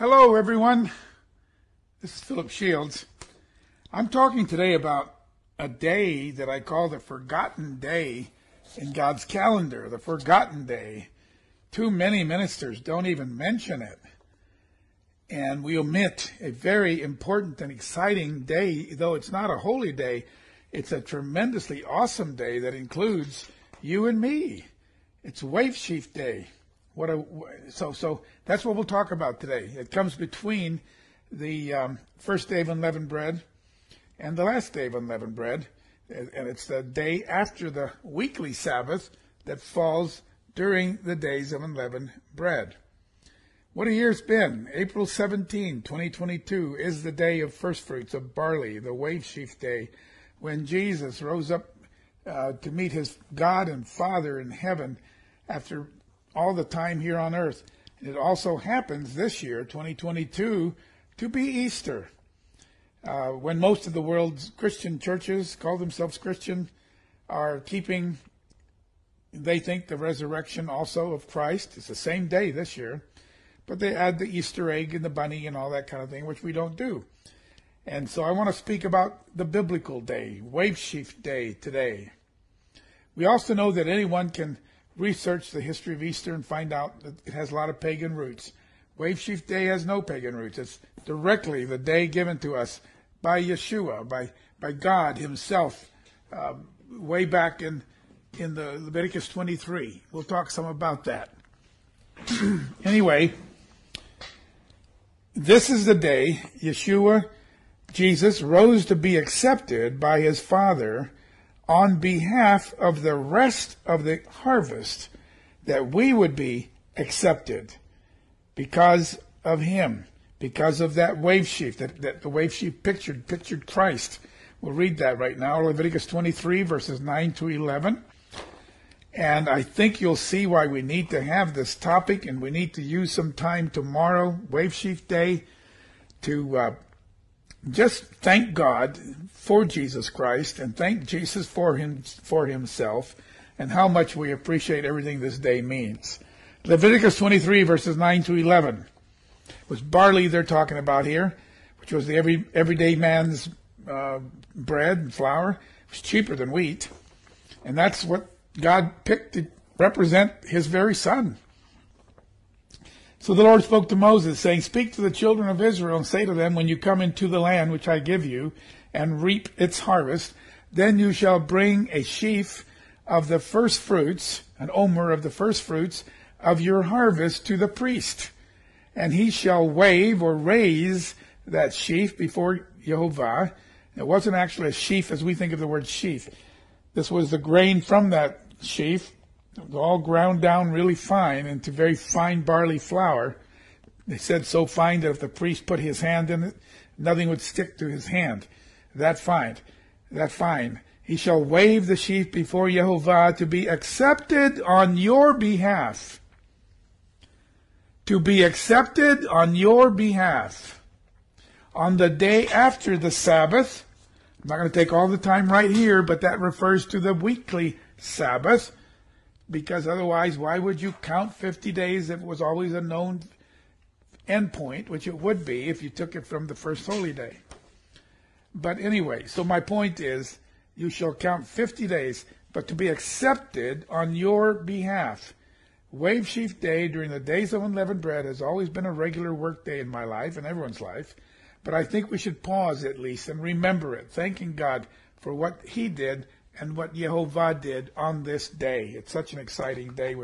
Hello, everyone. This is Philip Shields. I'm talking today about a day that I call the forgotten day in God's calendar, the forgotten day. Too many ministers don't even mention it. And we omit a very important and exciting day, though it's not a holy day. It's a tremendously awesome day that includes you and me. It's Wave Sheaf Day. So that's what we'll talk about today. It comes between the first day of Unleavened Bread and the last day of Unleavened Bread, and it's the day after the weekly Sabbath that falls during the days of Unleavened Bread. What a year it's been. April 17, 2022 is the day of first fruits of barley, the Wave Sheaf Day, when Jesus rose up to meet his God and Father in heaven after all the time here on earth. And it also happens this year, 2022, to be Easter, when most of the world's Christian churches, call themselves Christian, are keeping, they think, the resurrection also of Christ. It's the same day this year, but they add the Easter egg and the bunny and all that kind of thing, which we don't do. And so I want to speak about the biblical day, Wave Sheaf Day, today. We also know that anyone can research the history of Easter and find out that it has a lot of pagan roots. Wave Sheaf Day has no pagan roots. It's directly the day given to us by Yeshua, by God himself, way back in the Leviticus 23. We'll talk some about that. Anyway, this is the day Yeshua, Jesus, rose to be accepted by his Father on behalf of the rest of the harvest, that we would be accepted because of him, because of that wave sheaf, that the wave sheaf pictured Christ. We'll read that right now, Leviticus 23, verses 9 to 11. And I think you'll see why we need to have this topic, and we need to use some time tomorrow, Wave Sheaf Day, to just thank God for Jesus Christ and thank Jesus for himself, and how much we appreciate everything this day means. Leviticus 23, verses 9 to 11 was barley they're talking about here, which was the everyday man's bread and flour. It was cheaper than wheat, and that's what God picked to represent his very son. So the Lord spoke to Moses, saying, "Speak to the children of Israel and say to them, when you come into the land which I give you and reap its harvest, then you shall bring a sheaf of the first fruits, an omer of the first fruits of your harvest to the priest. And he shall wave or raise that sheaf before Jehovah." It wasn't actually a sheaf as we think of the word sheaf. This was the grain from that sheaf, all ground down really fine into very fine barley flour. They said so fine that if the priest put his hand in it, nothing would stick to his hand. That fine. He shall wave the sheaf before Jehovah to be accepted on your behalf. To be accepted on your behalf. On the day after the Sabbath, I'm not going to take all the time right here, but that refers to the weekly Sabbath. Because otherwise, why would you count 50 days if it was always a known endpoint, which it would be if you took it from the first holy day? But anyway, so my point is, you shall count 50 days, but to be accepted on your behalf. Wave Sheaf Day during the days of Unleavened Bread has always been a regular work day in my life and everyone's life, but I think we should pause at least and remember it, thanking God for what he did and what Jehovah did on this day. It's such an exciting day.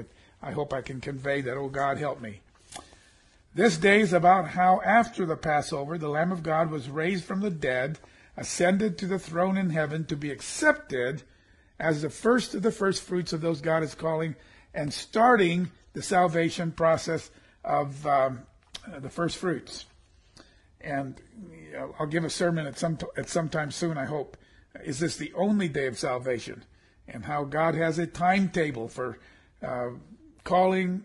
I hope I can convey that. Oh, God, help me. This day is about how after the Passover, the Lamb of God was raised from the dead, ascended to the throne in heaven to be accepted as the first of the first fruits of those God is calling, and starting the salvation process of the first fruits. And I'll give a sermon at some time soon, I hope. Is this the only day of salvation? And how God has a timetable for calling,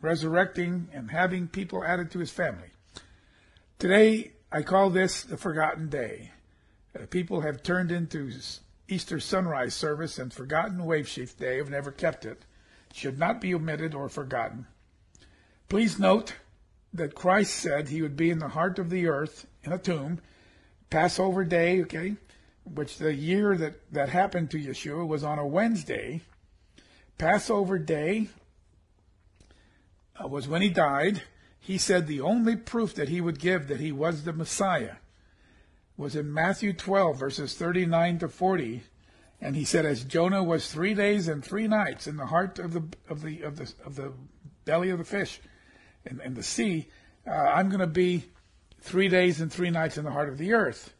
resurrecting, and having people added to his family. Today, I call this the forgotten day. People have turned into Easter sunrise service and forgotten Wave Sheaf Day, have never kept it. It should not be omitted or forgotten. Please note that Christ said he would be in the heart of the earth in a tomb, Passover day, okay, which the year that happened to Yeshua was on a Wednesday. Passover day was when he died. He said the only proof that he would give that he was the Messiah was in Matthew 12, verses 39 to 40. And he said, as Jonah was 3 days and 3 nights in the heart of the belly of the fish and the sea, I'm going to be 3 days and 3 nights in the heart of the earth.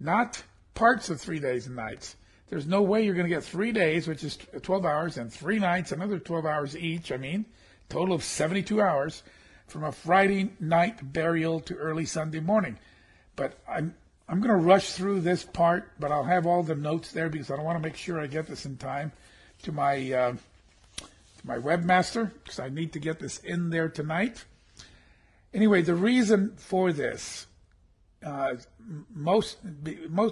Not parts of 3 days and nights. There's no way you're going to get 3 days, which is 12 hours, and 3 nights, another 12 hours each. I mean, total of 72 hours from a Friday night burial to early Sunday morning. But I'm going to rush through this part, but I'll have all the notes there because I want to make sure I get this in time to my webmaster, because I need to get this in there tonight. Anyway, the reason for this, most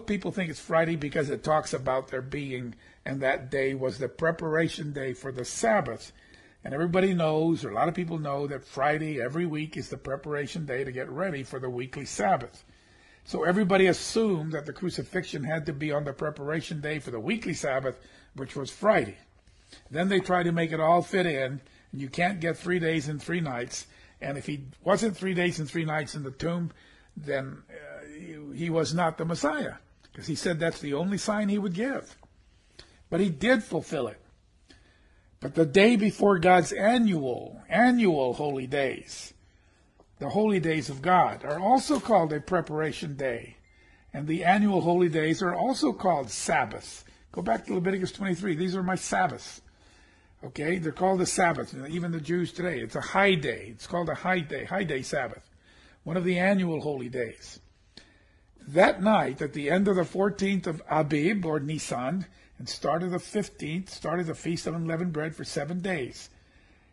people think it's Friday because it talks about there being, and that day was the preparation day for the Sabbath. And everybody knows, or a lot of people know, that Friday every week is the preparation day to get ready for the weekly Sabbath. So everybody assumed that the crucifixion had to be on the preparation day for the weekly Sabbath, which was Friday. Then they try to make it all fit in, and you can't get 3 days and 3 nights. And if he wasn't 3 days and 3 nights in the tomb, then he was not the Messiah, because he said that's the only sign he would give. But he did fulfill it. But the day before God's annual holy days, the holy days of God, are also called a preparation day. And the annual holy days are also called Sabbaths. Go back to Leviticus 23. These are my Sabbaths. Okay, they're called the Sabbath. Even the Jews today, it's a high day. It's called a high day Sabbath, one of the annual holy days. That night, at the end of the 14th of Abib, or Nisan, and start of the 15th, started the Feast of Unleavened Bread for 7 days.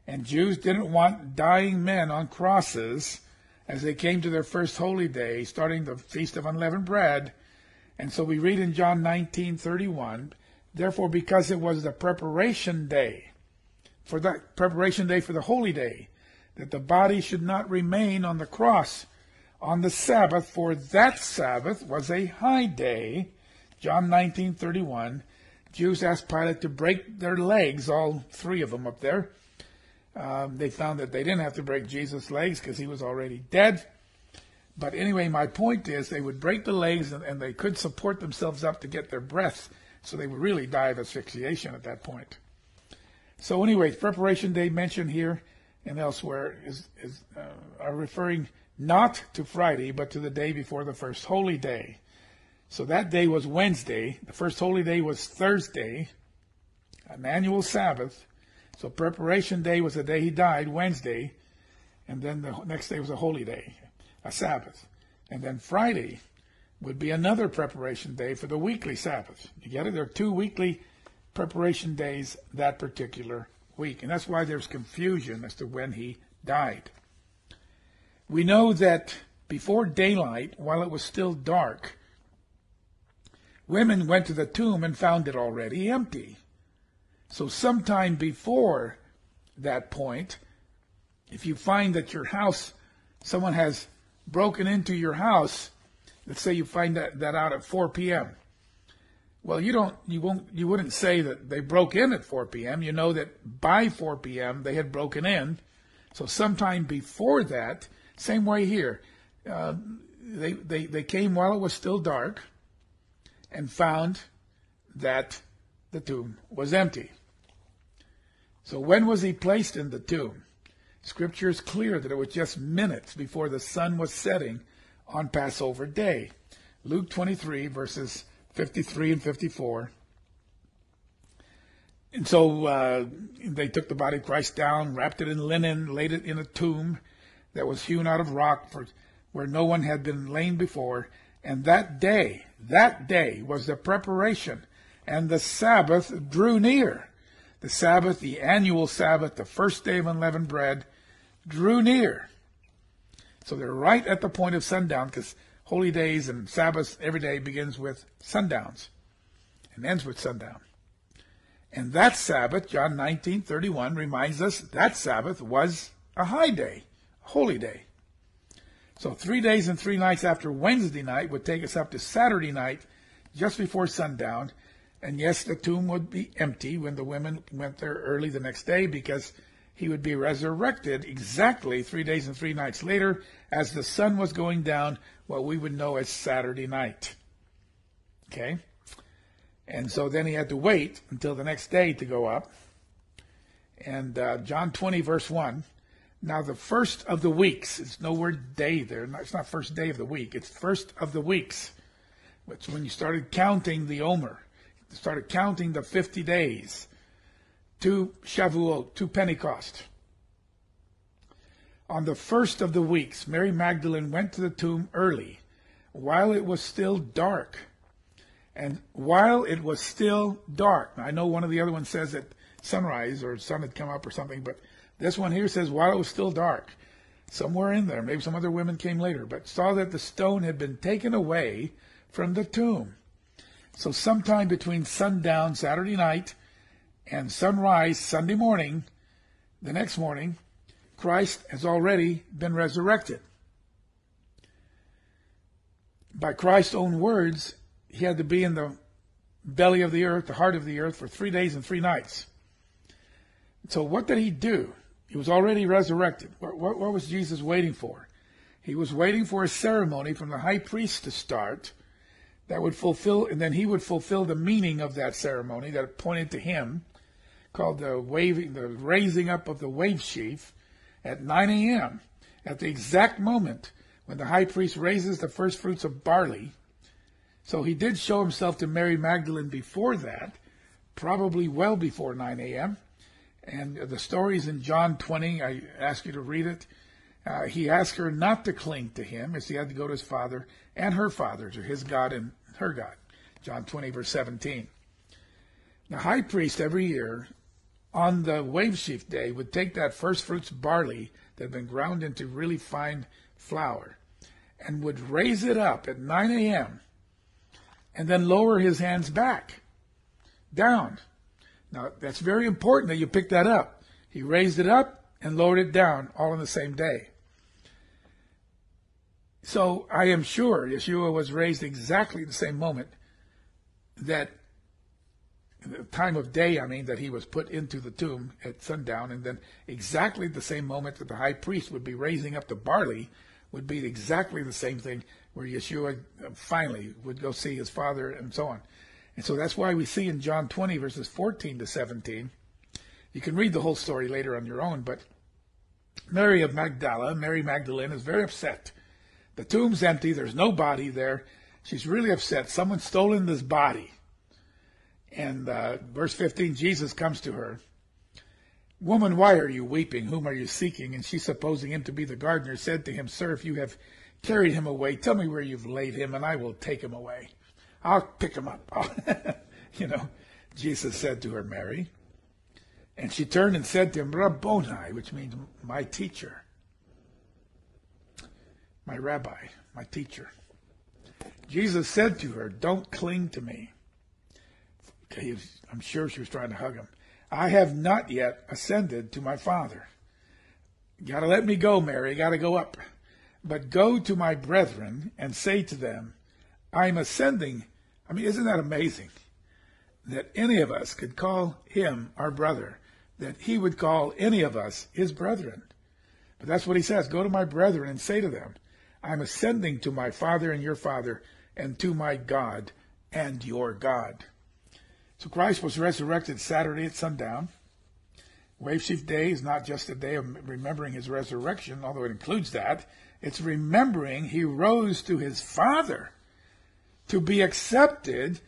And Jews didn't want dying men on crosses as they came to their first holy day, starting the Feast of Unleavened Bread. And so we read in John 19:31, therefore, because it was the preparation day, for the holy day, that the body should not remain on the cross on the Sabbath, for that Sabbath was a high day. John 19:31, Jews asked Pilate to break their legs, all three of them up there. They found that they didn't have to break Jesus' legs because he was already dead. But anyway, my point is they would break the legs and they could support themselves up to get their breath. So they would really die of asphyxiation at that point. So anyway, preparation day mentioned here and elsewhere are referring not to Friday, but to the day before the first holy day. So that day was Wednesday. The first holy day was Thursday, an annual Sabbath. So preparation day was the day he died, Wednesday, and then the next day was a holy day, a Sabbath. And then Friday would be another preparation day for the weekly Sabbath. You get it? There are two weekly preparation days that particular week. And that's why there's confusion as to when he died. We know that before daylight, while it was still dark, women went to the tomb and found it already empty. So sometime before that point, if you find that your house, someone has broken into your house, let's say you find that out at 4 p.m. Well, you wouldn't say that they broke in at 4 p.m. You know that by 4 p.m. they had broken in. So sometime before that, same way here, they came while it was still dark and found that the tomb was empty. So when was he placed in the tomb? Scripture is clear that it was just minutes before the sun was setting on Passover day. Luke 23, verses 53 and 54. And so they took the body of Christ down, wrapped it in linen, laid it in a tomb that was hewn out of rock where no one had been laid before. And that day was the preparation. And the Sabbath drew near. The Sabbath, the annual Sabbath, the first day of unleavened bread, drew near. So they're right at the point of sundown, because holy days and Sabbaths every day begins with sundowns and ends with sundown. And that Sabbath, John 19:31, reminds us that Sabbath was a high day, holy day. So 3 days and 3 nights after Wednesday night would take us up to Saturday night, just before sundown. And yes, the tomb would be empty when the women went there early the next day, because he would be resurrected exactly 3 days and 3 nights later as the sun was going down, what we would know as Saturday night. Okay? And so then he had to wait until the next day to go up. And John 20, verse 1. Now the first of the weeks. It's no word day there. It's not first day of the week. It's first of the weeks. Which when you started counting the Omer, you started counting the 50 days to Shavuot, to Pentecost. On the first of the weeks, Mary Magdalene went to the tomb early, while it was still dark. And while it was still dark. Now, I know one of the other ones says that sunrise or sun had come up or something, but this one here says while it was still dark. Somewhere in there, maybe some other women came later, but saw that the stone had been taken away from the tomb. So sometime between sundown Saturday night and sunrise Sunday morning, the next morning, Christ has already been resurrected. By Christ's own words, he had to be in the belly of the earth, the heart of the earth, for 3 days and 3 nights. So what did he do? He was already resurrected. What was Jesus waiting for? He was waiting for a ceremony from the high priest to start that would fulfill, and then he would fulfill the meaning of that ceremony that pointed to him, called the raising up of the wave sheaf at 9 a.m. at the exact moment when the high priest raises the first fruits of barley. So he did show himself to Mary Magdalene before that, probably well before 9 a.m. And the stories in John 20, I ask you to read it. He asked her not to cling to him, as he had to go to his father and her father, to his God and her God. John 20, verse 17. The high priest every year on the wave sheaf day would take that first fruits barley that had been ground into really fine flour and would raise it up at 9 a.m. and then lower his hands back, down. Now, that's very important that you pick that up. He raised it up and lowered it down all on the same day. So I am sure Yeshua was raised exactly the same moment, that the time of day, I mean, that he was put into the tomb at sundown, and then exactly the same moment that the high priest would be raising up the barley would be exactly the same thing, where Yeshua finally would go see his father and so on. And so that's why we see in John 20, verses 14 to 17, you can read the whole story later on your own, but Mary of Magdala, Mary Magdalene, is very upset. The tomb's empty, there's no body there. She's really upset. Someone's stolen this body. And verse 15, Jesus comes to her. Woman, why are you weeping? Whom are you seeking? And she, supposing him to be the gardener, said to him, Sir, if you have carried him away, tell me where you've laid him, and I will take him away. I'll pick him up. You know, Jesus said to her, Mary. And she turned and said to him, Rabboni, which means my teacher, my rabbi, my teacher. Jesus said to her, don't cling to me. I'm sure she was trying to hug him. I have not yet ascended to my Father. You got to let me go, Mary. You got to go up. But go to my brethren and say to them, I'm ascending. I mean, isn't that amazing? That any of us could call him our brother. That he would call any of us his brethren. But that's what he says. Go to my brethren and say to them, I'm ascending to my Father and your Father, and to my God and your God. So Christ was resurrected Saturday at sundown. Wave Sheaf Day is not just a day of remembering his resurrection, although it includes that. It's remembering he rose to his Father to be accepted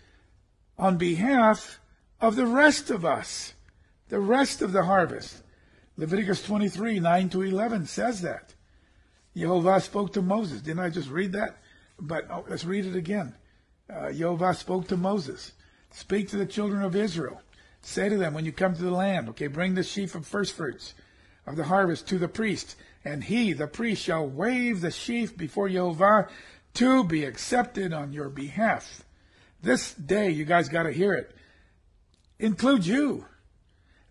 on behalf of the rest of us, the rest of the harvest. Leviticus 23, 9 to 11 says that. Jehovah spoke to Moses. Didn't I just read that? But let's read it again. Jehovah spoke to Moses. Speak to the children of Israel. Say to them, when you come to the land, okay, bring the sheaf of first fruits of the harvest to the priest, and he, the priest, shall wave the sheaf before Jehovah to be accepted on your behalf. This day, you guys got to hear it, includes you.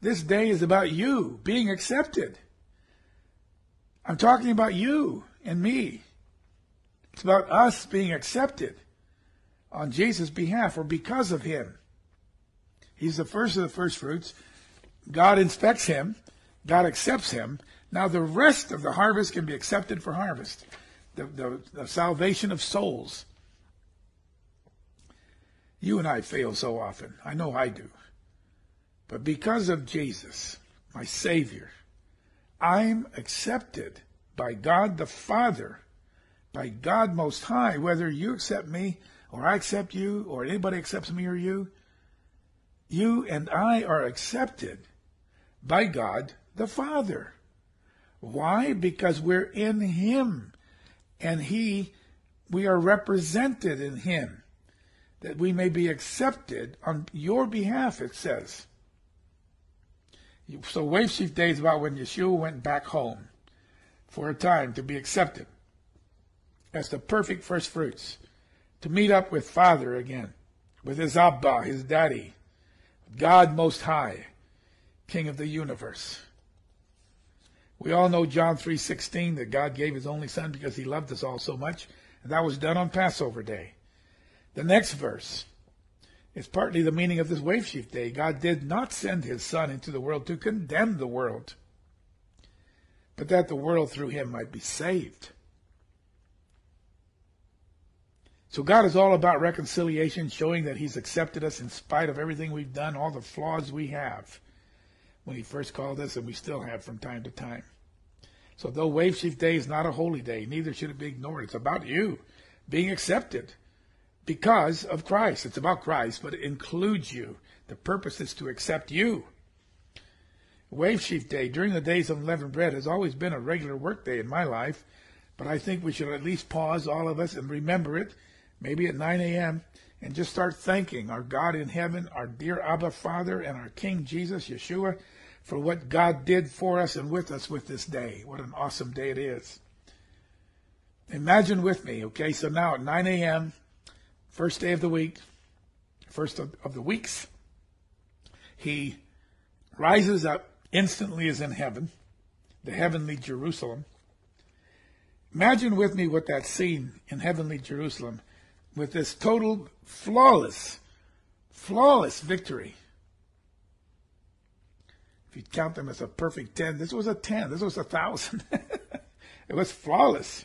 This day is about you being accepted. I'm talking about you and me It's about us being accepted on Jesus' behalf or because of him. He's the first of the first fruits. God inspects him. God accepts him. Now the rest of the harvest can be accepted for harvest. The salvation of souls. You and I fail so often. I know I do. But because of Jesus, my Savior, I'm accepted by God the Father, by God Most High, whether you accept me or I accept you or anybody accepts me or you. You and I are accepted by God the Father. Why? Because we're in him, and we are represented in him, that we may be accepted on your behalf, it says. So Wave Sheaf Day is about when Yeshua went back home for a time to be accepted as the perfect first fruits, to meet up with Father again, with his Abba, his daddy, God Most High, King of the universe. We all know John 3:16, that God gave his only son because he loved us all so much. And that was done on Passover Day. The next verse is partly the meaning of this Wave Sheaf Day. God did not send his son into the world to condemn the world, but that the world through him might be saved. So God is all about reconciliation, showing that he's accepted us in spite of everything we've done, all the flaws we have when he first called us, and we still have from time to time. So though Wave Sheaf Day is not a holy day, neither should it be ignored. It's about you being accepted because of Christ. It's about Christ, but it includes you. The purpose is to accept you. Wave Sheaf Day, during the days of Unleavened Bread, has always been a regular work day in my life, but I think we should at least pause, all of us, and remember it, maybe at 9 a.m., and just start thanking our God in heaven, our dear Abba Father, and our King Jesus, Yeshua, for what God did for us and with us with this day. What an awesome day it is. Imagine with me, okay, so now at 9 a.m., first day of the week, first of the weeks, he rises up, instantly is in heaven, the heavenly Jerusalem. Imagine with me what that scene in heavenly Jerusalem with this total, flawless victory. If you count them as a perfect 10, this was a 10. This was a 1,000. It was flawless.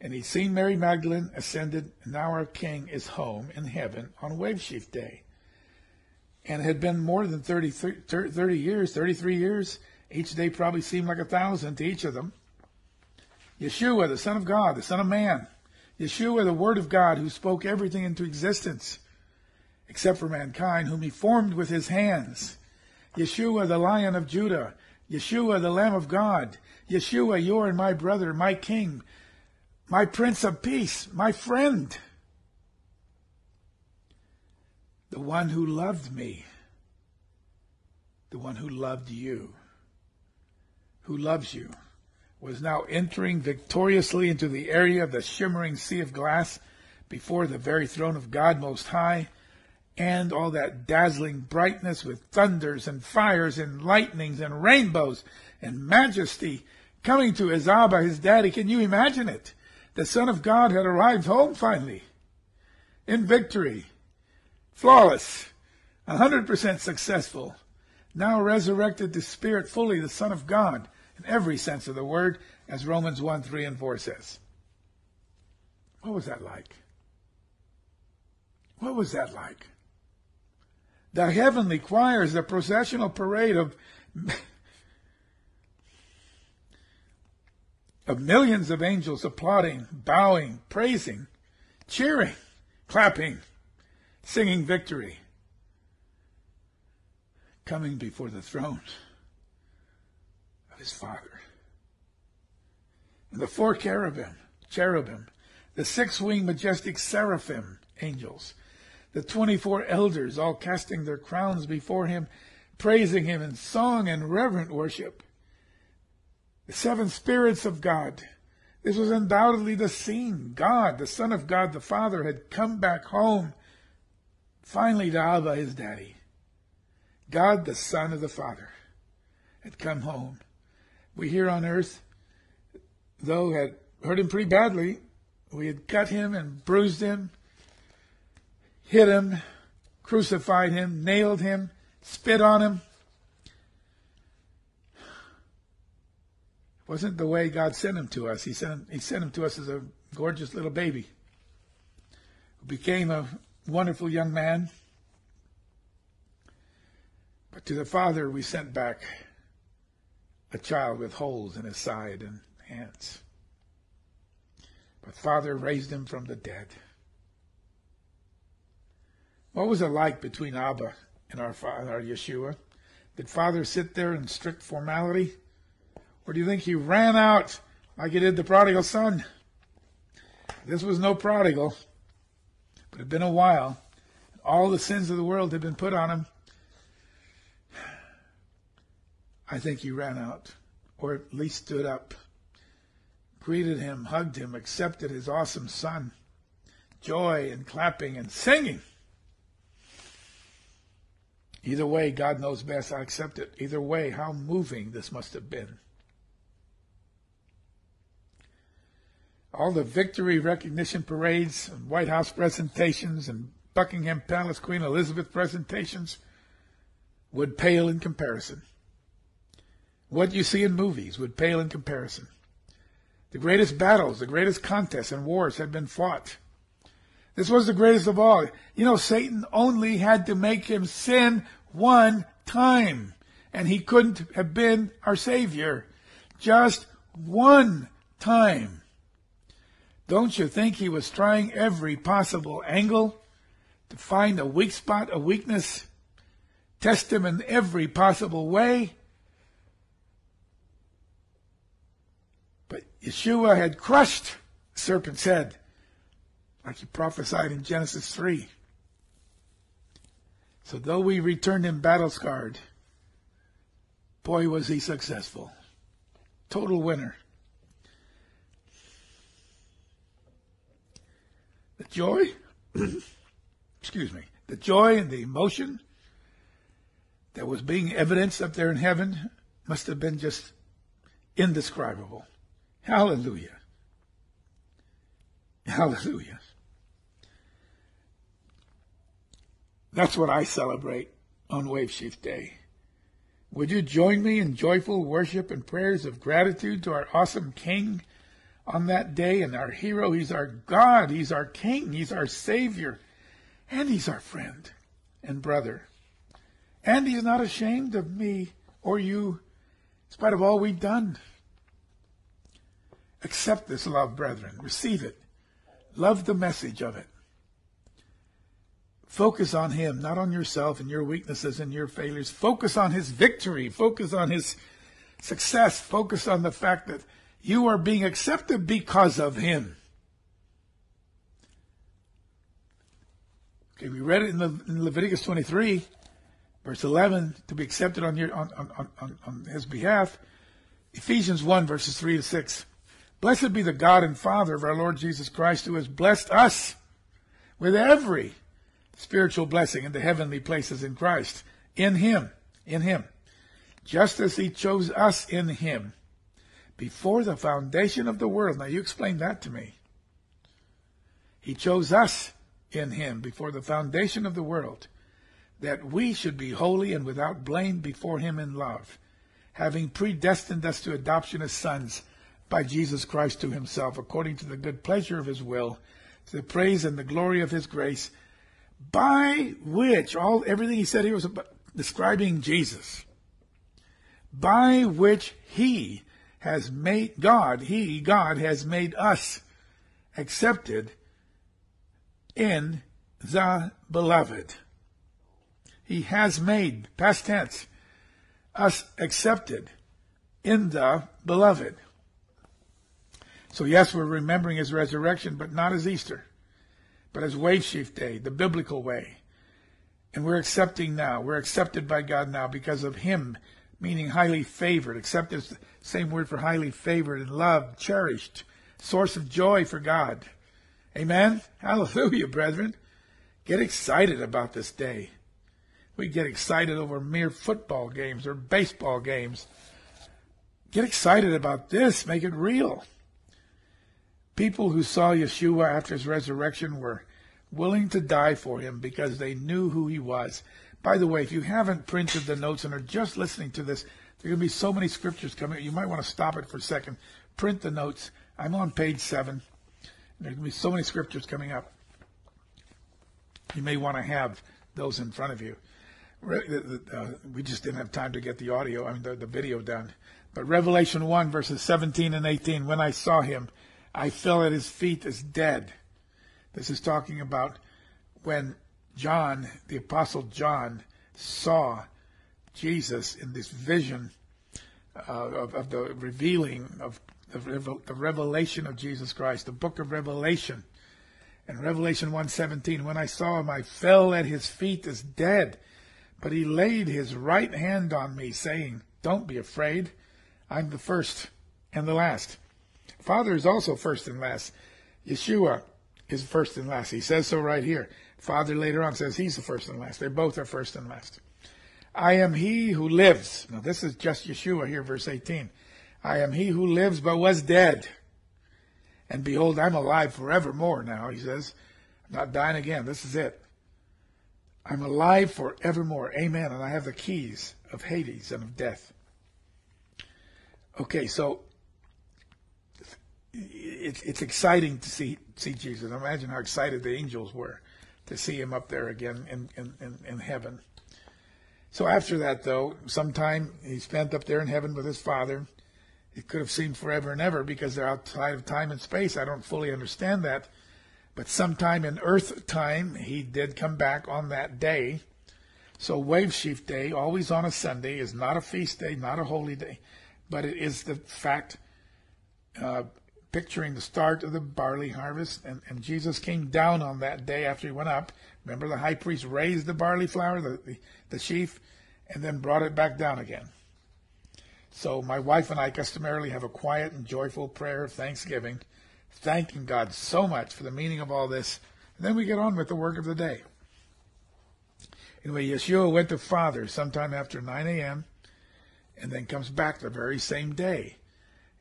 And he's seen Mary Magdalene ascended, and now our King is home in heaven on Wave Sheaf Day. And it had been more than 33 years. Each day probably seemed like 1,000 to each of them. Yeshua, the Son of God, the Son of Man. Yeshua, the Word of God, who spoke everything into existence, except for mankind, whom he formed with his hands. Yeshua, the Lion of Judah. Yeshua, the Lamb of God. Yeshua, your and my brother, my King, my Prince of Peace, my friend. The one who loved me. The one who loved you. Who loves you. Was now entering victoriously into the area of the shimmering sea of glass before the very throne of God Most High, and all that dazzling brightness with thunders and fires and lightnings and rainbows and majesty coming to his Abba, his daddy. Can you imagine it? The Son of God had arrived home finally in victory, flawless, 100% successful, now resurrected to spirit fully, the Son of God, in every sense of the word, as Romans 1, 3, and 4 says. What was that like? What was that like? The heavenly choirs, the processional parade of millions of angels applauding, bowing, praising, cheering, clapping, singing victory, coming before the throne his Father. And the four cherubim, the six-winged majestic seraphim angels, the 24 elders, all casting their crowns before him, praising him in song and reverent worship. The seven spirits of God. This was undoubtedly the scene. God, the Son of God, the Father, had come back home, finally to Abba, his daddy. God, the Son of the Father, had come home. We here on earth, though, had hurt him pretty badly, We had cut him and bruised him, hit him, crucified him, nailed him, spit on him. It wasn't the way God sent him to us. He sent him to us as a gorgeous little baby who became a wonderful young man. But to the Father we sent back a child with holes in his side and hands. But Father raised him from the dead. What was it like between Abba and our Yeshua? Did Father sit there in strict formality? Or do you think he ran out like he did the prodigal son? This was no prodigal, but it had been a while. All the sins of the world had been put on him. I think he ran out, or at least stood up, greeted him, hugged him, accepted his awesome son. Joy and clapping and singing. Either way, God knows best. I accept it. Either way, how moving this must have been. All the victory recognition parades and White House presentations and Buckingham Palace Queen Elizabeth presentations would pale in comparison. What you see in movies would pale in comparison. The greatest battles, the greatest contests and wars had been fought. This was the greatest of all. You know, Satan only had to make him sin one time, and he couldn't have been our Savior. Just one time. Don't you think he was trying every possible angle to find a weak spot, a weakness, test him in every possible way? But Yeshua had crushed the serpent's head, like he prophesied in Genesis 3. So though we returned him battle-scarred, boy was he successful. Total winner. The joy, excuse me, the joy and the emotion that was being evidenced up there in heaven must have been just indescribable. Hallelujah. Hallelujah. That's what I celebrate on Wave Sheaf Day. Would you join me in joyful worship and prayers of gratitude to our awesome King on that day and our hero? He's our God. He's our King. He's our Savior. And he's our friend and brother. And he's not ashamed of me or you, in spite of all we've done. Accept this love, brethren. Receive it. Love the message of it. Focus on him, not on yourself and your weaknesses and your failures. Focus on his victory. Focus on his success. Focus on the fact that you are being accepted because of him. Okay, we read it in Leviticus 23, verse 11, to be accepted on his behalf. Ephesians 1, verses 3 to 6. Blessed be the God and Father of our Lord Jesus Christ, who has blessed us with every spiritual blessing in the heavenly places in Christ, in him, just as he chose us in him before the foundation of the world. Now you explain that to me. He chose us in him before the foundation of the world, that we should be holy and without blame before him in love, having predestined us to adoption as sons by Jesus Christ to himself, according to the good pleasure of his will, to the praise and the glory of his grace, by which, everything he said here was about describing Jesus, by which he has made, God has made us accepted in the beloved. He has made, past tense, us accepted in the beloved. So yes, we're remembering his resurrection, but not as Easter, but as Wave Sheaf Day, the biblical way. And we're accepting now. We're accepted by God now because of him, meaning highly favored. Accepted is the same word for highly favored and loved, cherished, source of joy for God. Amen? Hallelujah, brethren. Get excited about this day. We get excited over mere football games or baseball games. Get excited about this. Make it real. People who saw Yeshua after his resurrection were willing to die for him because they knew who he was. By the way, if you haven't printed the notes and are just listening to this, there are going to be so many scriptures coming. You might want to stop it for a second. Print the notes. I'm on page 7. There are going to be so many scriptures coming up. You may want to have those in front of you. We just didn't have time to get the audio, the video done. But Revelation 1, verses 17 and 18, when I saw him, I fell at his feet as dead. This is talking about when John, the Apostle John, saw Jesus in this vision of the revealing of the revelation of Jesus Christ, the book of Revelation. And Revelation 1:17, when I saw him, I fell at his feet as dead. But he laid his right hand on me, saying, don't be afraid. I'm the first and the last. Father is also first and last. Yeshua is first and last. He says so right here. Father later on says he's the first and last. They both are first and last. I am he who lives. Now this is just Yeshua here, verse 18. I am he who lives but was dead. And behold, I'm alive forevermore now, he says. I'm not dying again. This is it. I'm alive forevermore. Amen. And I have the keys of Hades and of death. Okay, so it's exciting to see Jesus. Imagine how excited the angels were to see him up there again in heaven. So after that, though, some time he spent up there in heaven with his Father. It could have seemed forever and ever because they're outside of time and space. I don't fully understand that. But sometime in earth time, he did come back on that day. So Wave Sheaf Day, always on a Sunday, is not a feast day, not a holy day. But it is the fact picturing the start of the barley harvest. And Jesus came down on that day after he went up. Remember, the high priest raised the barley flour, the sheaf, and then brought it back down again. So my wife and I customarily have a quiet and joyful prayer of thanksgiving, thanking God so much for the meaning of all this. And then we get on with the work of the day. Anyway, Yeshua went to Father sometime after 9 a.m. and then comes back the very same day.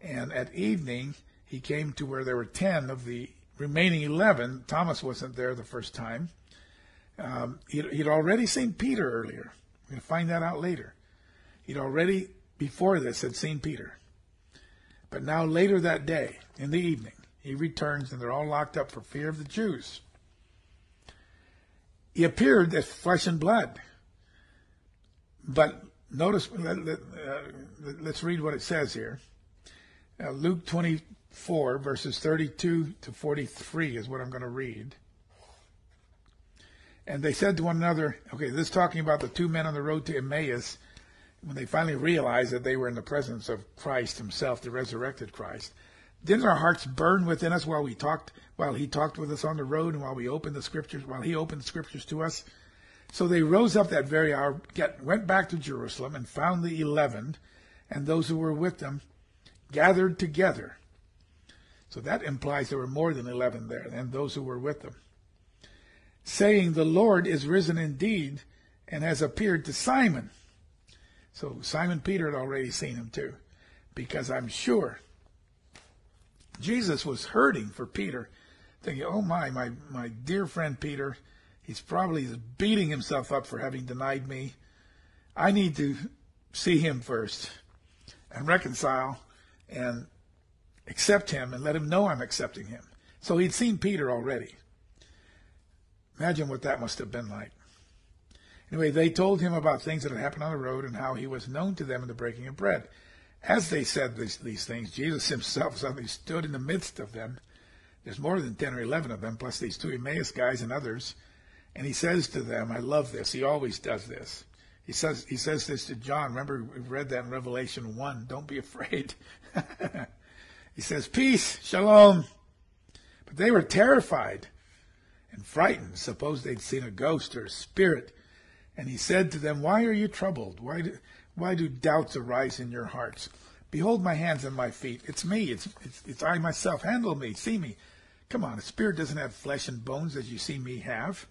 And at evening, he came to where there were 10 of the remaining 11. Thomas wasn't there the first time. He'd already seen Peter earlier. We're going to find that out later. He'd already, before this, had seen Peter. But now later that day, in the evening, he returns and they're all locked up for fear of the Jews. He appeared as flesh and blood. But notice, let's read what it says here. Luke 24, verses 32 to 43 is what I'm going to read. And they said to one another, okay, this is talking about the two men on the road to Emmaus, when they finally realized that they were in the presence of Christ himself, the resurrected Christ. Didn't our hearts burn within us while he talked with us on the road and while he opened the scriptures to us? So they rose up that very hour, went back to Jerusalem and found the 11 and those who were with them gathered together. So that implies there were more than 11 there and those who were with them, saying, the Lord is risen indeed and has appeared to Simon. So Simon Peter had already seen him too, because I'm sure Jesus was hurting for Peter, thinking, oh my dear friend Peter, he's probably beating himself up for having denied me. I need to see him first and reconcile and accept him and let him know I'm accepting him. So he'd seen Peter already. Imagine what that must have been like. Anyway, they told him about things that had happened on the road and how he was known to them in the breaking of bread. As they said these things, Jesus himself suddenly stood in the midst of them. There's more than 10 or 11 of them, plus these two Emmaus guys and others. And he says to them, I love this. He always does this. He says this to John. Remember, we read that in Revelation 1. Don't be afraid. He says, peace, shalom. But they were terrified and frightened. Suppose they'd seen a ghost or a spirit. And he said to them, why are you troubled? Why do doubts arise in your hearts? Behold my hands and my feet. It's me. It's I myself. Handle me. See me. Come on. A spirit doesn't have flesh and bones as you see me have.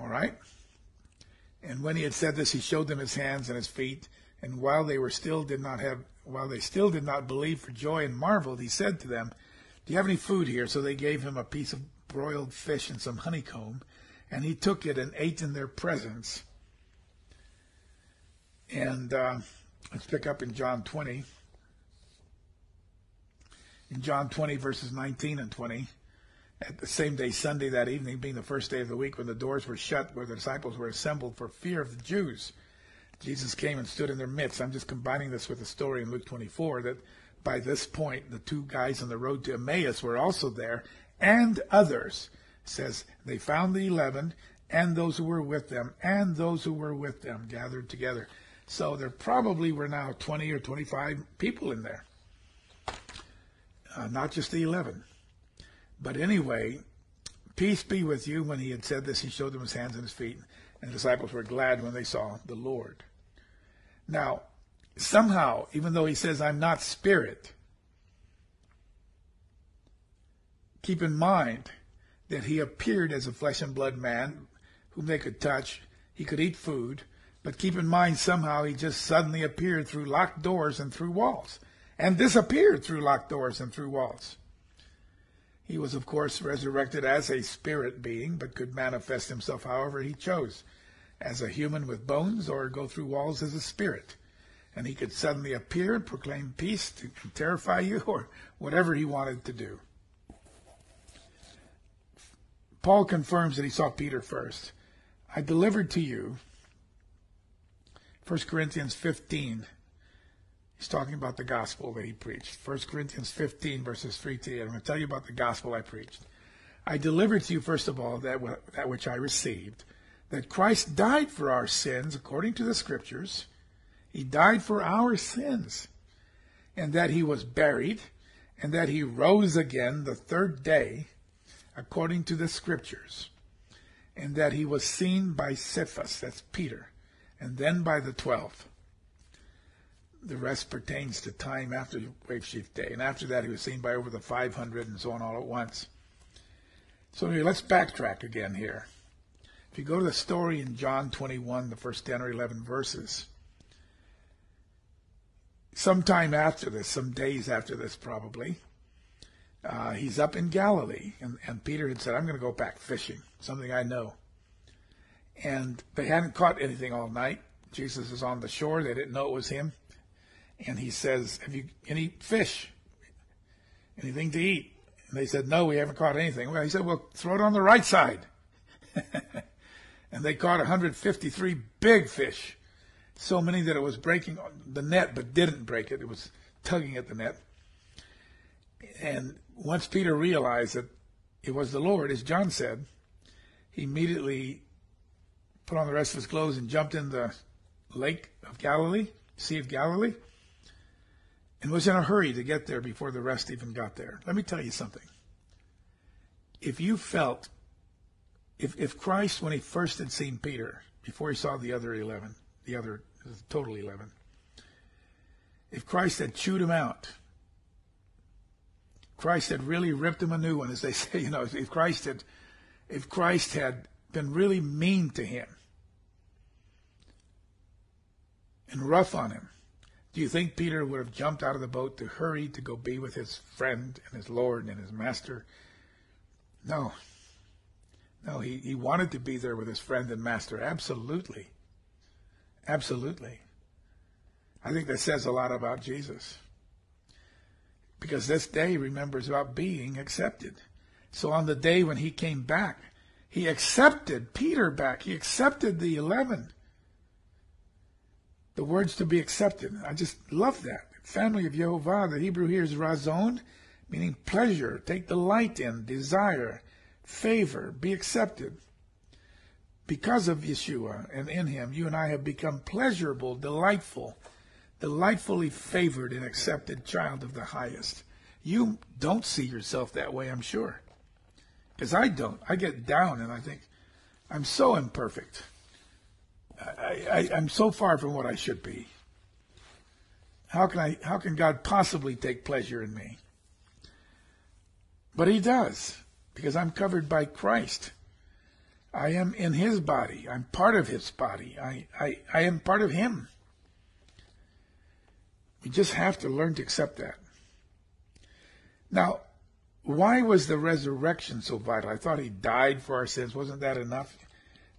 All right. And when he had said this, he showed them his hands and his feet. And while they still did not believe for joy and marveled, he said to them, do you have any food here? So they gave him a piece of broiled fish and some honeycomb, and he took it and ate in their presence. And let's pick up in John 20. In John 20, verses 19 and 20, at the same day, Sunday, that evening, being the first day of the week, when the doors were shut, where the disciples were assembled for fear of the Jews, Jesus came and stood in their midst. I'm just combining this with a story in Luke 24 that by this point, the two guys on the road to Emmaus were also there, and others. It says, they found the 11 and those who were with them, gathered together. So there probably were now 20 or 25 people in there. Not just the 11. But anyway, peace be with you. When he had said this, he showed them his hands and his feet, and the disciples were glad when they saw the Lord. Now, somehow, even though he says, I'm not spirit, keep in mind that he appeared as a flesh and blood man whom they could touch. He could eat food, but keep in mind somehow he just suddenly appeared through locked doors and through walls, and disappeared through locked doors and through walls. He was, of course, resurrected as a spirit being, but could manifest himself however he chose, as a human with bones or go through walls as a spirit. And he could suddenly appear and proclaim peace to terrify you or whatever he wanted to do. Paul confirms that he saw Peter first. I delivered to you, 1 Corinthians 15, he's talking about the gospel that he preached. 1 Corinthians 15, verses 3-8. I'm going to tell you about the gospel I preached. I delivered to you, first of all, that which I received, that Christ died for our sins according to the Scriptures. He died for our sins, and that he was buried, and that he rose again the third day according to the Scriptures, and that he was seen by Cephas, that's Peter, and then by the 12. The rest pertains to time after Wave Sheaf Day. And after that, he was seen by over the 500 and so on all at once. So anyway, let's backtrack again here. If you go to the story in John 21, the first 10 or 11 verses, sometime after this, some days after this probably, he's up in Galilee. And Peter had said, I'm going to go back fishing, something I know. And they hadn't caught anything all night. Jesus is on the shore. They didn't know it was him. And he says, have you any fish, anything to eat? And they said, no, we haven't caught anything. Well, he said, well, throw it on the right side. And they caught 153 big fish, so many that it was breaking the net, but didn't break it. It was tugging at the net. And once Peter realized that it was the Lord, as John said, he immediately put on the rest of his clothes and jumped in the lake of Galilee, Sea of Galilee, and was in a hurry to get there before the rest even got there. Let me tell you something. If you felt, if Christ, when he first had seen Peter, before he saw the other 11, the other total 11, if Christ had chewed him out, Christ had really ripped him a new one, as they say, you know, if Christ had been really mean to him and rough on him, do you think Peter would have jumped out of the boat to hurry to go be with his friend and his Lord and his master? No. No, he wanted to be there with his friend and master. Absolutely. Absolutely. I think that says a lot about Jesus. Because this day remembers about being accepted. So on the day when he came back, he accepted Peter back. He accepted the 11. The words to be accepted. I just love that. Family of Jehovah, the Hebrew here is razon, meaning pleasure, take delight in, desire, favor, be accepted. Because of Yeshua and in him, you and I have become pleasurable, delightful, delightfully favored and accepted child of the highest. You don't see yourself that way, I'm sure. Because I don't. I get down and I think, I'm so imperfect. I'm so far from what I should be. How can God possibly take pleasure in me? But he does, because I'm covered by Christ. I am in his body. I'm part of his body. I am part of him. We just have to learn to accept that. Now, Why was the resurrection so vital? I thought he died for our sins. Wasn't that enough?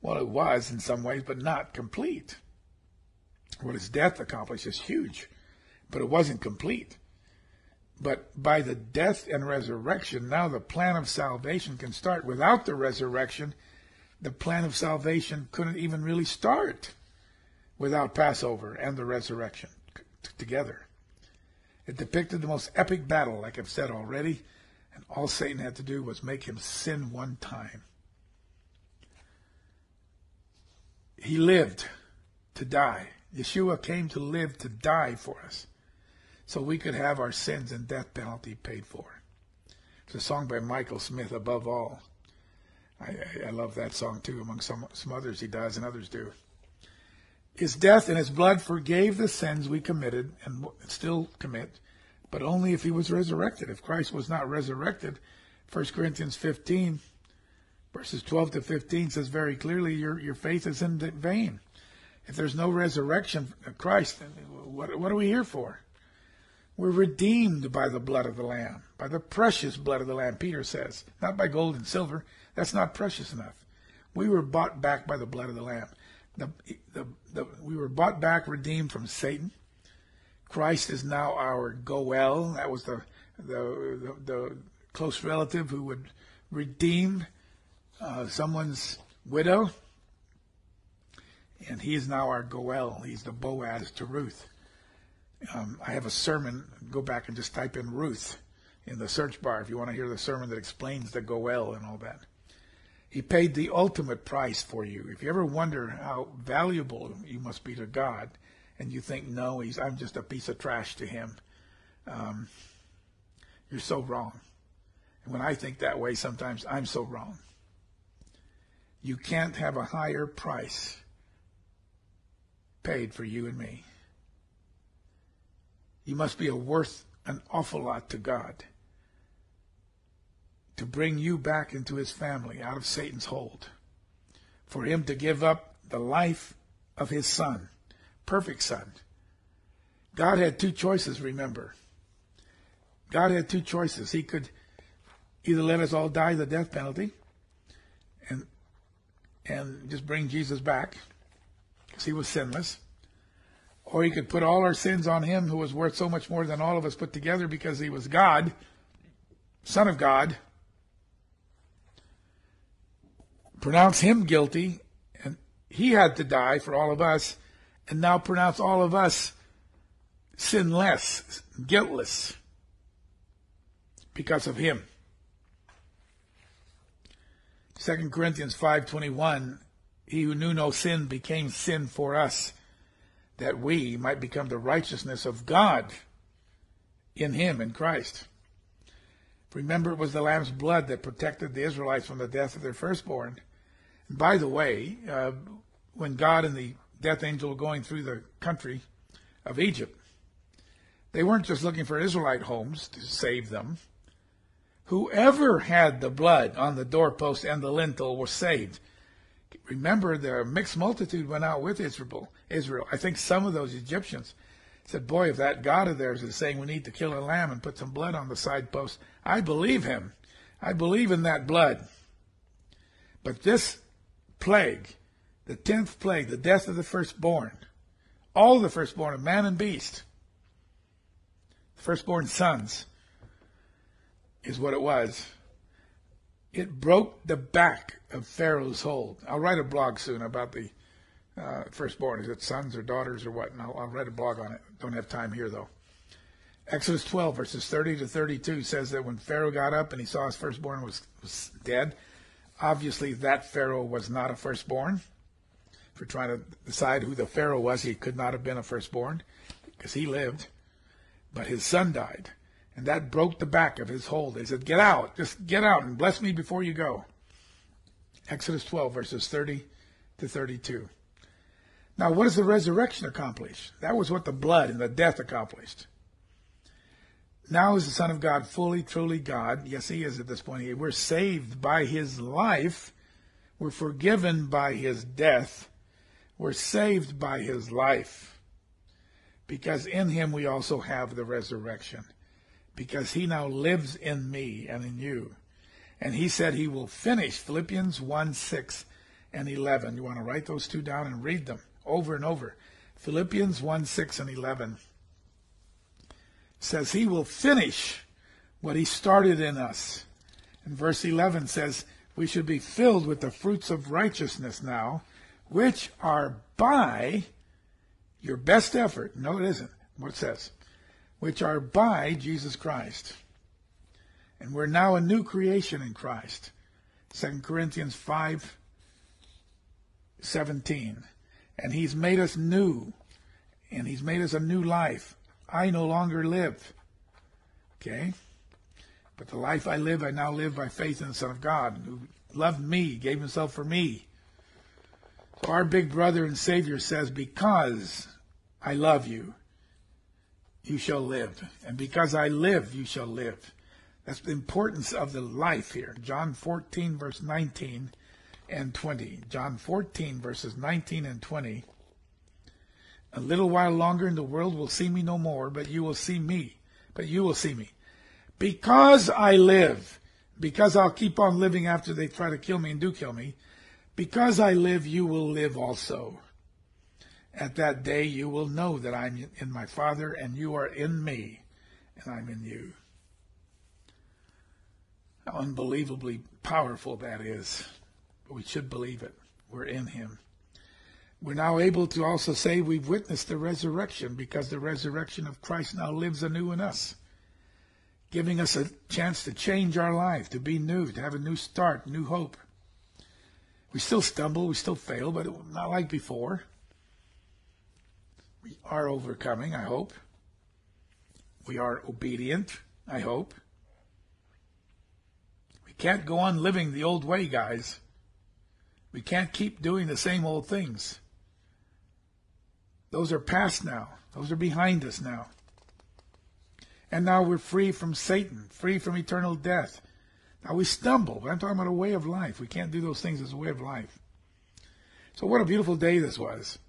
Well, it was in some ways, but not complete. What his death accomplished is huge, but it wasn't complete. But by the death and resurrection, now the plan of salvation can start. Without the resurrection, the plan of salvation couldn't even really start without Passover and the resurrection together. It depicted the most epic battle, like I've said already, and all Satan had to do was make him sin one time. He lived to die. Yeshua came to live to die for us, so we could have our sins and death penalty paid for. It's a song by Michael Smith, Above All. I love that song too, among some others he does and others do. His death and his blood forgave the sins we committed and still commit, but only if he was resurrected. If Christ was not resurrected, 1 Corinthians 15, verses 12 to 15 says very clearly, your faith is in vain. If there's no resurrection of Christ, what are we here for? We're redeemed by the blood of the Lamb, by the precious blood of the Lamb, Peter says, not by gold and silver. That's not precious enough. We were bought back by the blood of the Lamb. We were bought back, redeemed from Satan. Christ is now our Goel. That was the close relative who would redeem someone's widow. And he is now our Goel. He's the Boaz to Ruth. I have a sermon. Go back and just type in Ruth in the search bar if you want to hear the sermon that explains the Goel and all that. He paid the ultimate price for you. If you ever wonder how valuable you must be to God, and you think, no, I'm just a piece of trash to him, you're so wrong. And when I think that way, sometimes I'm so wrong. You can't have a higher price paid for you and me. You must be worth an awful lot to God to bring you back into his family, out of Satan's hold, for him to give up the life of his son, perfect son. God had two choices, remember. God had two choices. He could either let us all die the death penalty and just bring Jesus back, because he was sinless, or he could put all our sins on him who was worth so much more than all of us put together because he was God, Son of God, pronounce him guilty, and he had to die for all of us, and now pronounce all of us sinless, guiltless, because of him. 2 Corinthians 5:21, he who knew no sin became sin for us, that we might become the righteousness of God in him, in Christ. Remember, it was the Lamb's blood that protected the Israelites from the death of their firstborn. And by the way, when God and the death angel were going through the country of Egypt, they weren't just looking for Israelite homes to save them. Whoever had the blood on the doorpost and the lintel was saved. Remember, the mixed multitude went out with Israel. I think some of those Egyptians said, boy, if that God of theirs is saying we need to kill a lamb and put some blood on the side post, I believe him. I believe in that blood. But this plague, the 10th plague, the death of the firstborn, all the firstborn of man and beast, the firstborn sons, is what it was. It broke the back of Pharaoh's hold. I'll write a blog soon about the firstborn. Is it sons or daughters or what? And I'll write a blog on it. Don't have time here, though. Exodus 12, verses 30 to 32 says that when Pharaoh got up and he saw his firstborn was dead, obviously that Pharaoh was not a firstborn. If you're trying to decide who the Pharaoh was, he could not have been a firstborn because he lived. But his son died. And that broke the back of his hold. They said, get out, just get out and bless me before you go. Exodus 12, verses 30 to 32. Now, what does the resurrection accomplish? That was what the blood and the death accomplished. Now is the Son of God fully, truly God. Yes, he is at this point. We're saved by his life. We're forgiven by his death. We're saved by his life. Because in him we also have the resurrection. because he now lives in me and in you. And he said he will finish, Philippians 1:6 and 11. You want to write those two down and read them over and over. Philippians 1:6 and 11 says he will finish what he started in us. And verse 11 says we should be filled with the fruits of righteousness now, which are by your best effort. No, it isn't. What it says, which are by Jesus Christ. And we're now a new creation in Christ. 2 Corinthians 5:17. And he's made us new. And he's made us a new life. I no longer live. Okay? But the life I live, I now live by faith in the Son of God, who loved me, gave himself for me. So our big brother and Savior says, because I love you, you shall live. And because I live, you shall live. That's the importance of the life here. John 14:19 and 20. John 14:19 and 20. A little while longer and the world will see me no more, but you will see me. But you will see me. Because I live, because I'll keep on living after they try to kill me and do kill me, because I live, you will live also. At that day you will know that I'm in my Father, and you are in me, and I'm in you. How unbelievably powerful that is. We should believe it. We're in him. We're now able to also say we've witnessed the resurrection, because the resurrection of Christ now lives anew in us, giving us a chance to change our life, to be new, to have a new start, new hope. We still stumble, we still fail, but not like before. We are overcoming, I hope. We are obedient, I hope. We can't go on living the old way, guys. We can't keep doing the same old things. Those are past now. Those are behind us now. And now we're free from Satan, free from eternal death. Now we stumble, but I'm talking about a way of life. We can't do those things as a way of life. So what a beautiful day this was.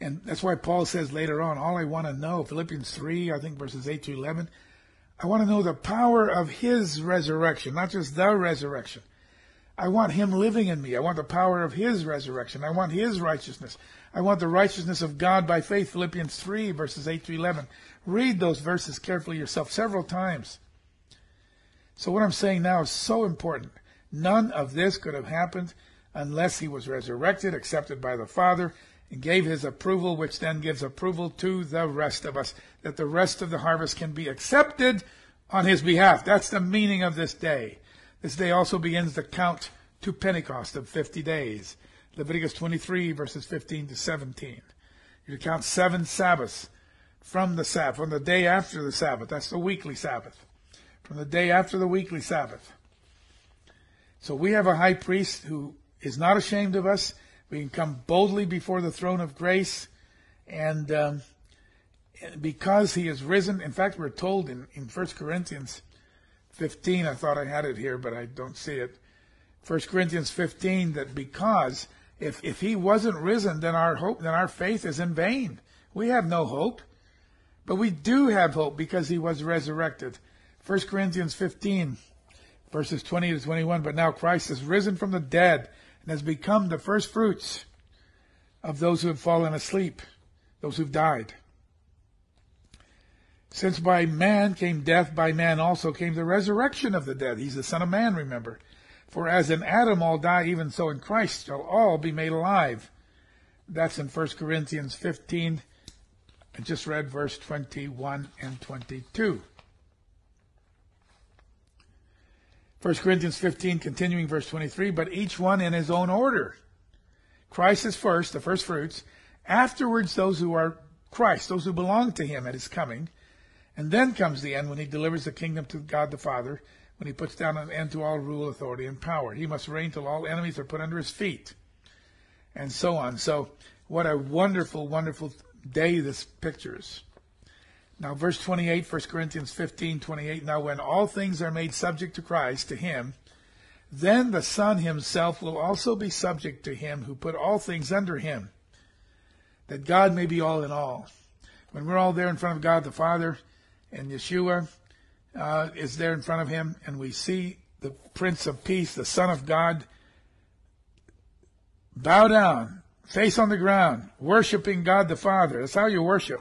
And that's why Paul says later on, all I want to know, Philippians 3, I think verses 8 to 11, I want to know the power of his resurrection, not just the resurrection. I want him living in me. I want the power of his resurrection. I want his righteousness. I want the righteousness of God by faith, Philippians 3, verses 8 to 11. Read those verses carefully yourself several times. So what I'm saying now is so important. None of this could have happened unless he was resurrected, accepted by the Father, and gave his approval, which then gives approval to the rest of us, that the rest of the harvest can be accepted on his behalf. That's the meaning of this day. This day also begins the count to Pentecost of 50 days. Leviticus 23, verses 15 to 17. You count 7 Sabbaths from the day after the Sabbath. That's the weekly Sabbath. From the day after the weekly Sabbath. So we have a high priest who is not ashamed of us. We can come boldly before the throne of grace, and because he is risen. In fact, we're told in 1 Corinthians 15, I thought I had it here, but I don't see it. 1 Corinthians 15, that because if he wasn't risen, then our hope, then our faith is in vain. We have no hope, but we do have hope because he was resurrected. 1 Corinthians 15, verses 20 to 21, but now Christ is risen from the dead, and has become the first fruits of those who have fallen asleep, those who've died. Since by man came death, by man also came the resurrection of the dead. He's the Son of Man, remember. For as in Adam all die, even so in Christ shall all be made alive. That's in 1 Corinthians 15. I just read verse 21 and 22. 1 Corinthians 15, continuing verse 23, but each one in his own order. Christ is first, the first fruits. Afterwards, those who are Christ, those who belong to him at his coming. And then comes the end when he delivers the kingdom to God the Father, when he puts down an end to all rule, authority, and power. He must reign till all enemies are put under his feet. And so on. So what a wonderful, wonderful day this pictures. Now, verse 28, 1 Corinthians 15, 28, now when all things are made subject to Christ, to him, then the Son himself will also be subject to him who put all things under him, that God may be all in all. When we're all there in front of God the Father and Yeshua, is there in front of him, and we see the Prince of Peace, the Son of God, bow down, face on the ground, worshiping God the Father. That's how you worship.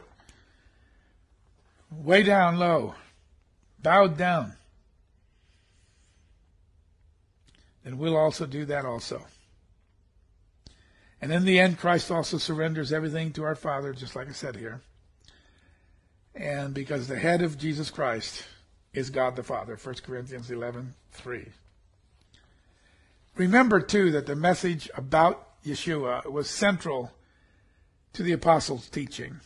Way down low, bowed down. And we'll also do that also. And in the end, Christ also surrenders everything to our Father, just like I said here. And because the head of Jesus Christ is God the Father, 1 Corinthians 11:3. Remember, too, that the message about Yeshua was central to the apostles' teaching.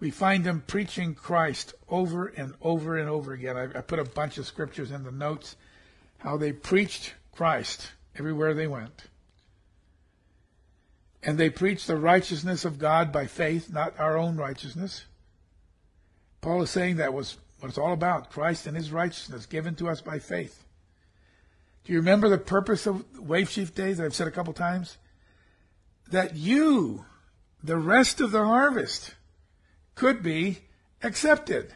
We find them preaching Christ over and over and over again. I put a bunch of scriptures in the notes, how they preached Christ everywhere they went. And they preached the righteousness of God by faith, not our own righteousness. Paul is saying that was what it's all about, Christ and his righteousness given to us by faith. Do you remember the purpose of Wave Sheaf Day that I've said a couple times? That you, the rest of the harvest, could be accepted.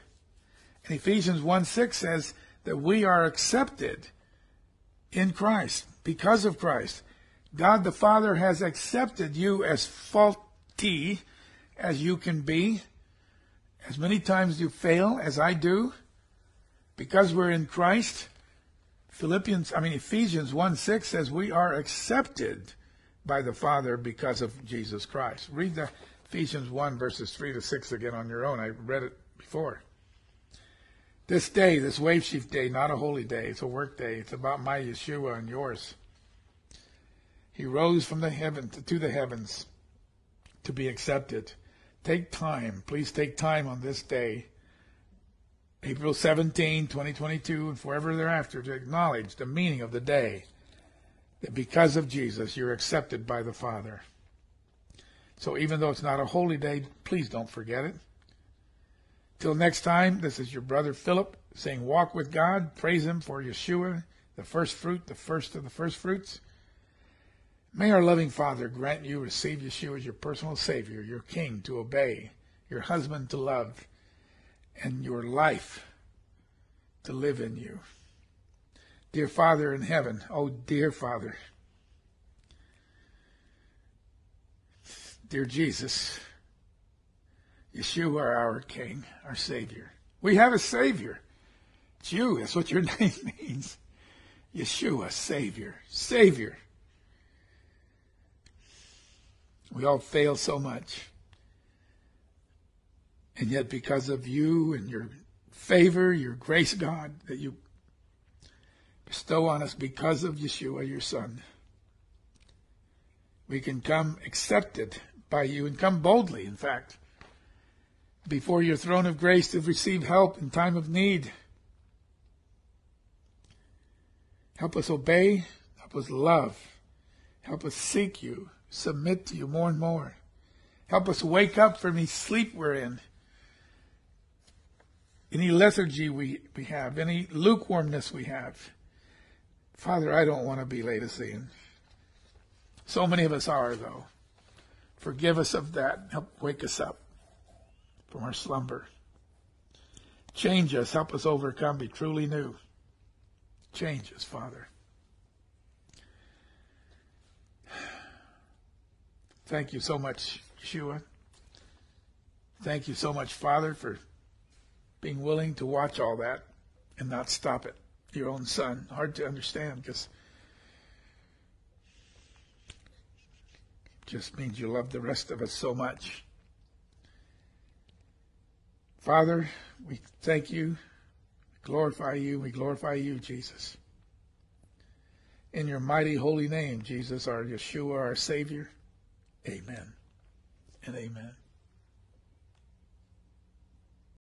And Ephesians 1:6 says that we are accepted in Christ, because of Christ. God the Father has accepted you as faulty as you can be, as many times you fail as I do, because we're in Christ. Ephesians 1:6 says we are accepted by the Father because of Jesus Christ. Read the Ephesians 1 verses 3 to 6 again on your own. I read it before. This day, this Wave Sheaf Day, not a holy day. It's a work day. It's about my Yeshua and yours. He rose from the heaven to the heavens to be accepted. Take time. Please take time on this day, April 17, 2022, and forever thereafter, to acknowledge the meaning of the day, that because of Jesus, you're accepted by the Father. So even though it's not a holy day, please don't forget it. Till next time, this is your brother Philip saying, walk with God, praise him for Yeshua, the first fruit, the first of the first fruits. May our loving Father grant you receive Yeshua as your personal Savior, your King to obey, your husband to love, and your life to live in you. Dear Father in heaven, oh dear Father, dear Jesus, Yeshua, our King, our Savior. We have a Savior. It's you. That's what your name means. Yeshua, Savior, Savior. We all fail so much. And yet because of you and your favor, your grace, God, that you bestow on us because of Yeshua, your Son, we can come accepted by you and come boldly, in fact, before your throne of grace to receive help in time of need. Help us obey. Help us love. Help us seek you. Submit to you more and more. Help us wake up from any sleep we're in, any lethargy we have, any lukewarmness we have. Father, I don't want to be Laodicean. So many of us are, though. Forgive us of that. Help wake us up from our slumber. Change us. Help us overcome. Be truly new. Change us, Father. Thank you so much, Yeshua. Thank you so much, Father, for being willing to watch all that and not stop it. Your own Son. Hard to understand because it just means you love the rest of us so much. Father, we thank you. We glorify you, Jesus. In your mighty holy name, Jesus, our Yeshua, our Savior. Amen and amen.